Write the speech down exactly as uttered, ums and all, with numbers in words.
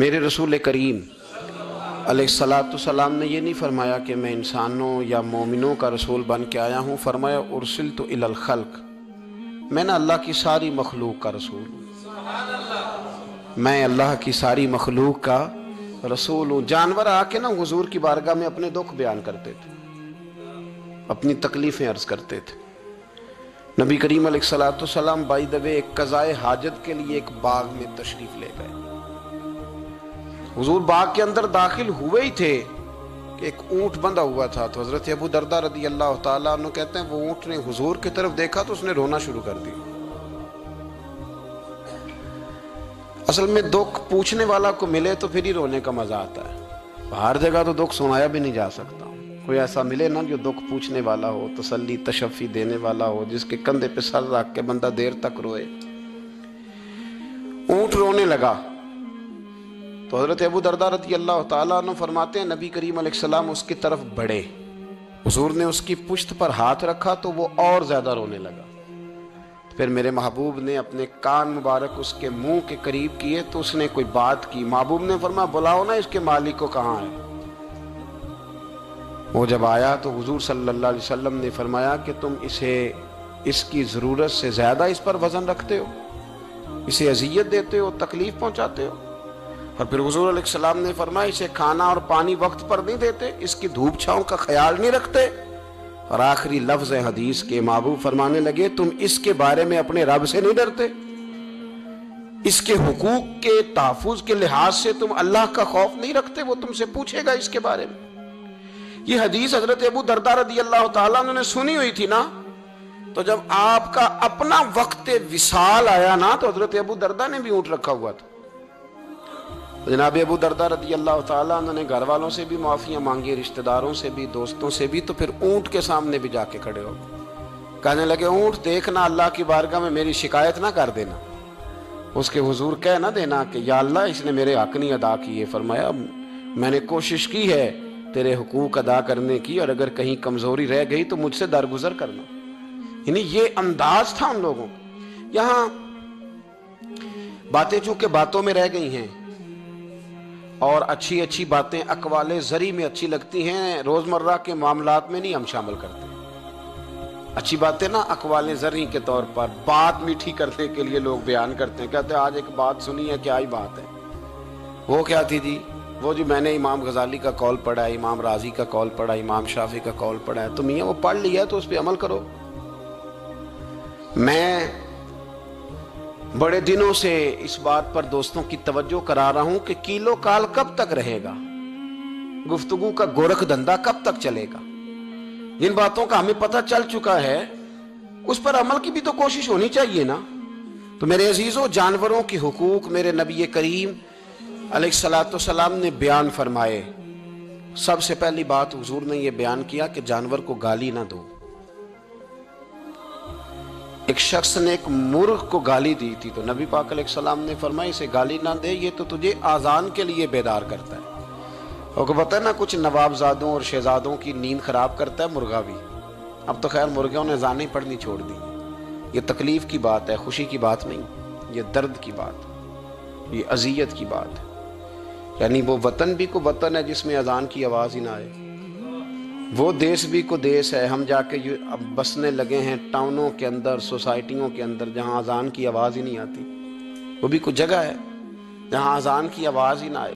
मेरे रसूल करीम अलैहिस्सलातु वस्सलाम ने यह नहीं फरमाया कि मैं इंसानों या मोमिनों का रसूल बन के आया हूँ, फरमाया उर्सिलतु इलल खल्क, मैं ना अल्लाह की सारी मखलूक का रसूल हूँ, मैं अल्लाह की सारी मखलूक का रसूल हूँ। जानवर आके ना हुजूर की बारगाह में अपने दुख बयान करते थे, अपनी तकलीफ़ें अर्ज़ करते थे। नबी करीम अलैहिस्सलातु वस्सलाम बाय द वे एक कज़ाए हाजत के लिए एक बाग में तशरीफ़ ले गए। हुजूर बाग के अंदर दाखिल हुए ही थे कि एक ऊँट बंधा हुआ था, तो हज़रत अबू दरदा रदी अल्लाह ताला अन्हु कहते हैं वो ऊँट ने हुजूर की तरफ देखा तो उसने रोना शुरू कर दिया। असल में दुख पूछने वाला को मिले तो फिर ही रोने का मज़ा आता है, हर जगह तो दुख सुनाया भी नहीं जा सकता। कोई ऐसा मिले ना जो दुख पूछने वाला हो, तसल्ली तशफ़ी देने वाला हो, जिसके कंधे पे सर रख के बंदा देर तक रोए। ऊँट रोने लगा तो हज़रत अबू दरदा रज़ी अल्लाह ताला अन्हु फरमाते हैं नबी करीम अलैहिस्सलाम उसकी तरफ बढ़े, हुज़ूर ने उसकी पुश्त पर हाथ रखा तो वो और ज़्यादा रोने लगा। फिर मेरे महबूब ने अपने कान मुबारक उसके मुंह के करीब किए तो उसने कोई बात की। महबूब ने फरमाया बुलाओ ना इसके मालिक को, कहाँ है। वो जब आया तो हुजूर सल्लल्लाहु अलैहि वसल्लम ने फरमाया कि तुम इसे इसकी ज़रूरत से ज़्यादा इस पर वज़न रखते हो, इसे अजियत देते हो, तकलीफ़ पहुँचाते हो। और फिर हुजूर अलैहिस्सलाम ने फरमाया इसे खाना और पानी वक्त पर नहीं देते, इसकी धूप छाँव का ख्याल नहीं रखते। और आखिरी लफ्ज़ है हदीस के, महबूब फरमाने लगे तुम इसके बारे में अपने रब से नहीं डरते, इसके हुकूक के तहफ़्फ़ुज़ के लिहाज से तुम अल्लाह का खौफ नहीं रखते, वो तुमसे पूछेगा इसके बारे में। ये हदीस हज़रत अबू दरदा रदियल्लाहु ताला अन्हु ने सुनी हुई थी ना, तो जब आपका अपना वक्त विसाल आया ना तो हज़रत अबू दरदा ने भी ऊँट रखा हुआ था। तो जनाब अबू दरदा रदियल्लाहु ताला उन्होंने घर वालों से भी माफ़ियाँ मांगी, रिश्तेदारों से भी, दोस्तों से भी, तो फिर ऊँट के सामने भी जाके खड़े हो गए। कहने लगे ऊँट देखना अल्लाह की बारगाह में मेरी शिकायत ना कर देना, उसके हुजूर कह ना देना कि या अल्लाह इसने मेरे हक़ नहीं अदा किए। फरमाया मैंने कोशिश की है तेरे हुकूक अदा करने की, और अगर कहीं कमज़ोरी रह गई तो मुझसे दरगुजर करना। यानी ये अंदाज़ था उन लोगों का। यहाँ बातें चूँकि बातों में रह गई हैं और अच्छी अच्छी बातें अकवाले ज़री में अच्छी लगती हैं, रोज़मर्रा के मामलात में नहीं हम शामिल करते। अच्छी बातें ना अकवाले ज़री के तौर पर बात मीठी करने के लिए लोग बयान करते हैं, कहते हैं आज एक बात सुनी है, क्या ही बात है, वो क्या थी जी, वो जी मैंने इमाम गजाली का कौल पढ़ा है, इमाम राजी का कौल पढ़ा, इमाम शाफी का कौल पढ़ा है, तो मियाँ वो पढ़ लिया तो उस पर अमल करो। मैं बड़े दिनों से इस बात पर दोस्तों की तवज्जो करा रहा हूं कि कीलो काल कब तक रहेगा, गुफ्तगू का गोरख धंधा कब तक चलेगा। जिन बातों का हमें पता चल चुका है उस पर अमल की भी तो कोशिश होनी चाहिए ना। तो मेरे अजीजों, जानवरों के हुकूक मेरे नबी करीम अलैहिस्सलातु वस्सलाम ने बयान फरमाए। सबसे पहली बात हुजूर ने यह बयान किया कि जानवर को गाली ना दो। एक शख्स ने एक मुर्ग को गाली दी थी तो नबी पाक अलैहिस्सलाम ने फरमाया इसे गाली ना दे, ये तो तुझे आज़ान के लिए बेदार करता है। और पता है ना कुछ नवाबजादों और शहजादों की नींद खराब करता है मुर्गा भी। अब तो खैर मुर्गियों ने अज़ानें पढ़नी छोड़ दी। ये तकलीफ़ की बात है, खुशी की बात नहीं, ये दर्द की बात, ये अजियत की बात है। यानी वो वतन भी को वतन है जिसमें अज़ान की आवाज़ ही ना आए, वो देश भी को देश है। हम जाके अब बसने लगे हैं टाउनों के अंदर, सोसाइटियों के अंदर, जहाँ अज़ान की आवाज़ ही नहीं आती। वो भी कुछ जगह है जहाँ अज़ान की आवाज़ ही ना आए।